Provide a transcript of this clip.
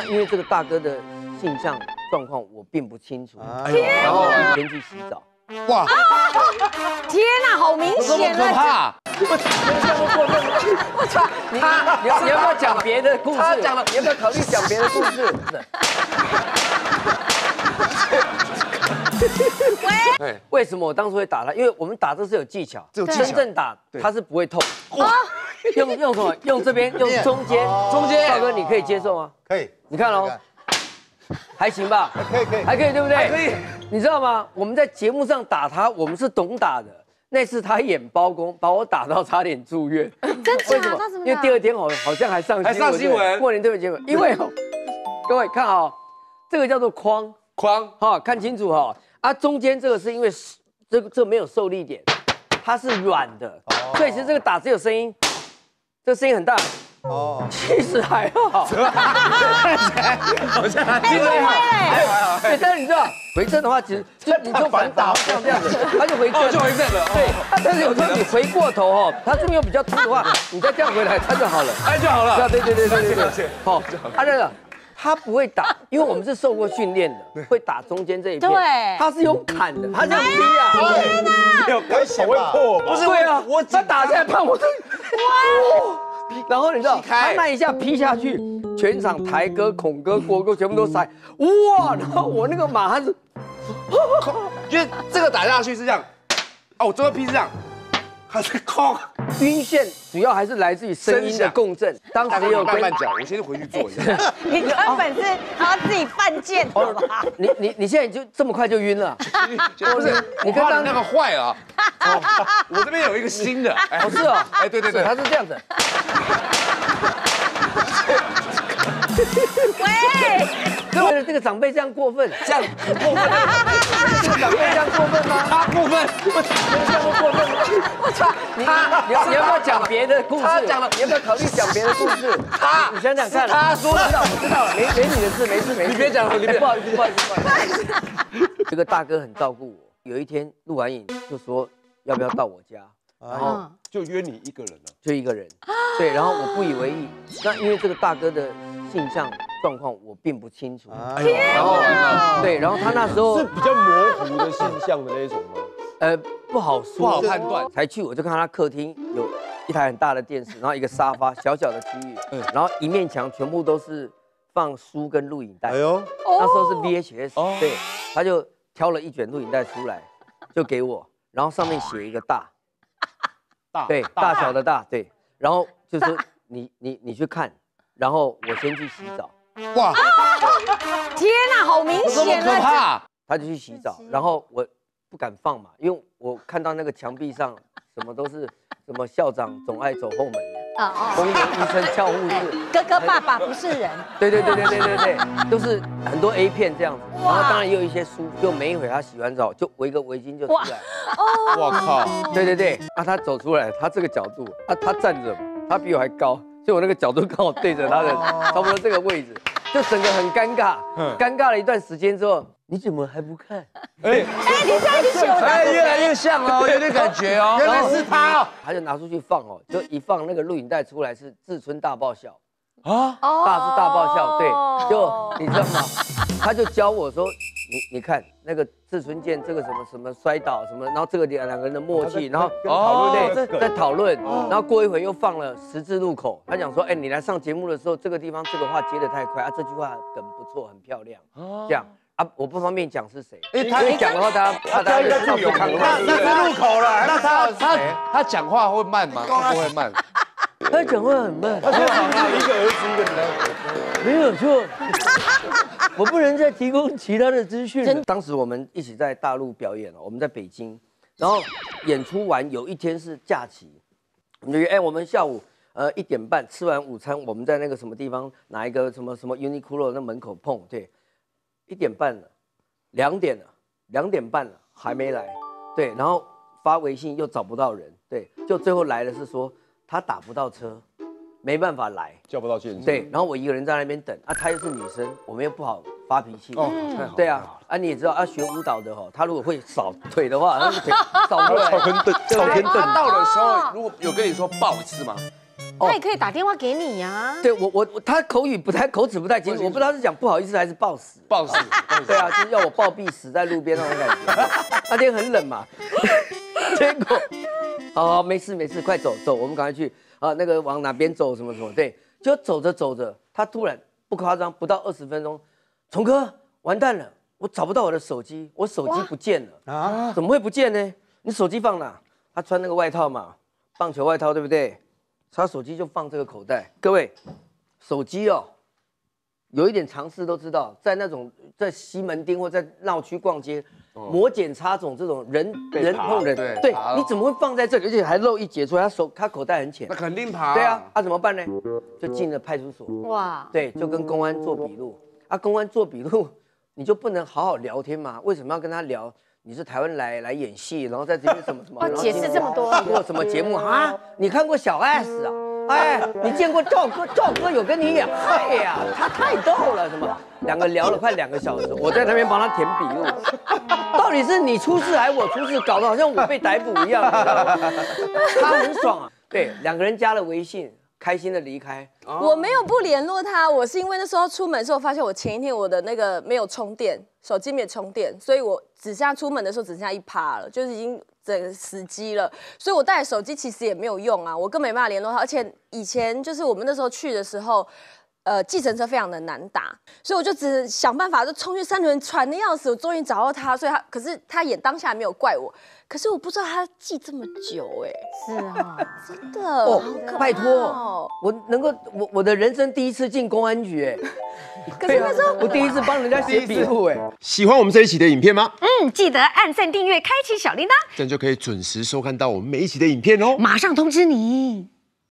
但因为这个大哥的性向状况我并不清楚，然后先去洗澡。哇！天哪，好明显啊！我操！你要不要讲别的故事？他讲了，你要不要考虑讲别的故事？ 喂，为什么我当初会打他？因为我们打这是有技巧，真正打他是不会痛。用什么？用这边，用中间，中间。大哥，你可以接受吗？可以。你看哦，还行吧？可以可以，还可以对不对？可以。你知道吗？我们在节目上打他，我们是懂打的。那次他演包公，把我打到差点住院。真假？为什么？因为第二天好像还上新闻。过年特别节目，因为各位看啊，这个叫做框。 框哈，看清楚哈啊！中间这个是因为这没有受力点，它是软的，所以其实这个打只有声音，这声音很大哦。其实还好，好像其实还好。对，但是你知道回正的话，其实就你就反打像这样子，它就回正，就回正了。对，但是有时候你回过头哈，它这边又比较凸的话，你再这样回来，它就好了，哎就好了。对，好，啊这个。 他不会打，因为我们是受过训练的，会打中间这一片。对，他是用砍的，他这样劈啊！天哪，有开手会破吧？不是，对啊，他打下来判我这，哇！然后你知道，他那一下劈下去，全场台哥、孔哥、国哥全部都塞，哇！然后我那个马汉是，因为这个打下去是这样，啊，我这个劈是这样。 还是空晕眩，主要还是来自于声音的共振。当时有慢慢讲，我先回去做一下。你根本是他自己犯贱的吧？你现在就这么快就晕了？不是，你刚刚那个坏了。我这边有一个新的，不是啊？哎，对，他是这样子。喂。 这个长辈这样过分，这样过分，这个长辈这样过分吗？他过分，我操！你要不要讲别的故事？他讲了，你要不要考虑讲别的故事？他，你想想看，他说的，我知道了，没你的事，没事，你别讲了，你别，不好意思。这个大哥很照顾我，有一天陆涵颖就说要不要到我家，然后就约你一个人了，就一个人，对，然后我不以为意，那因为这个大哥的性向。 状况我并不清楚，然后对，然后他那时候是比较模糊的性向的那一种吗？不好说，不好判断。才去我就看他客厅有一台很大的电视，然后一个沙发，小小的区域，然后一面墙全部都是放书跟录影带。哎呦，那时候是 VHS， 对，他就挑了一卷录影带出来，就给我，然后上面写一个大，对，大小的大，对，然后就是你去看，然后我先去洗澡。 哇！天哪，好明显啊！他就去洗澡，然后我不敢放嘛，因为我看到那个墙壁上什么都是什么校长总爱走后门，公园医生叫护士，哥哥爸爸不是人，对，都是很多 A 片这样子，然后当然也有一些书，就没一会他洗完澡就围个围巾就出来，我靠！对，啊他走出来，他这个角度，啊他站着，他比我还高。 所以我那个角度刚好对着他的，差不多这个位置，就整个很尴尬。尴尬了一段时间之后，你怎么还不看？哎，你在这里，越来越像哦，有点感觉哦，原来是他。他就拿出去放哦，就一放那个录影带出来是《志村大爆笑》啊，大是大爆笑，对，就你知道吗？他就教我说，你看那个志村健这个什么什么摔倒什么，然后这个两个人的默契，然后讨论对，在讨论，然后过一会又放了十字路口。 他讲说，哎，你来上节目的时候，这个地方这个话接得太快啊，这句话梗不错，很漂亮，这样啊，我不方便讲是谁，因为他讲的话，他应该是有看过，那是路口了，那他讲话会慢吗？会不会慢？他讲话很慢，他说一个儿子一个女儿，没有错，我不能再提供其他的资讯。当时我们一起在大陆表演了，我们在北京，然后演出完有一天是假期，我们就哎，我们下午。 1点半吃完午餐，我们在那个什么地方拿一个什么 Uniqlo 那门口碰，对，1点半了，2点了，2点半了还没来，对，然后发微信又找不到人，对，就最后来的是说他打不到车，没办法来，叫不到救援车，对，然后我一个人在那边等，啊，她又是女生，我们又不好发脾气，哦，对啊，啊你也知道啊，学舞蹈的哦，他如果会扫腿的话，那腿扫不来，草根蹬，到的时候如果有跟你说不好意思吗？他也可以打电话给你呀。对我他口齿不太清楚，我不知道是讲不好意思还是抱死。抱死，对啊，就是要我暴毙死在路边那种感觉。那天很冷嘛，结果，好，没事，快走，我们赶快去啊，那个往哪边走什么，对，就走着，他突然不夸张，不到20分钟，崇哥，完蛋了，我找不到我的手机，我手机不见了啊？怎么会不见呢？你手机放哪？他穿那个外套嘛。 棒球外套对不对？他手机就放这个口袋。各位，手机哦，有一点常识都知道，在那种在西门町或在闹区逛街，摩检查总这种人碰人，对，你怎么会放在这里？而且还漏一截出来，他口袋很浅，那肯定爬。对啊，那怎么办呢？就进了派出所。哇，对，就跟公安做笔录。啊，公安做笔录，你就不能好好聊天嘛？为什么要跟他聊？ 你是台湾来演戏，然后在这边什么，然后解释这么多，看过什么节目啊？你看过小 S 啊？哎，你见过赵哥？赵哥有跟你演？哎呀，他太逗了，什么？两个聊了快2个小时，我在那边帮他填笔录。到底是你出事还是我出事？搞得好像我被逮捕一样，你知道吗？他很爽啊。对，2个人加了微信。 开心的离开，我没有不联络他，我是因为那时候出门的时候发现我前一天我的那个没有充电，手机没有充电，所以我只剩下出门的时候只剩下1%了，就是已经整个死机了，所以我带手机其实也没有用啊，我根本没办法联络他，而且以前就是我们那时候去的时候。 计程车非常的难打，所以我就只想办法就冲去3轮，喘的要死。我终于找到他，所以他可是他也当下没有怪我，可是我不知道他记这么久哎、欸，是啊，真的哦，拜托，我的人生第一次进公安局哎、欸，可是那时候、我第一次帮人家写笔录哎。喜欢我们这一期的影片吗？嗯，记得按赞、订阅、开启小铃铛，这样就可以准时收看到我们每一期的影片哦，马上通知你。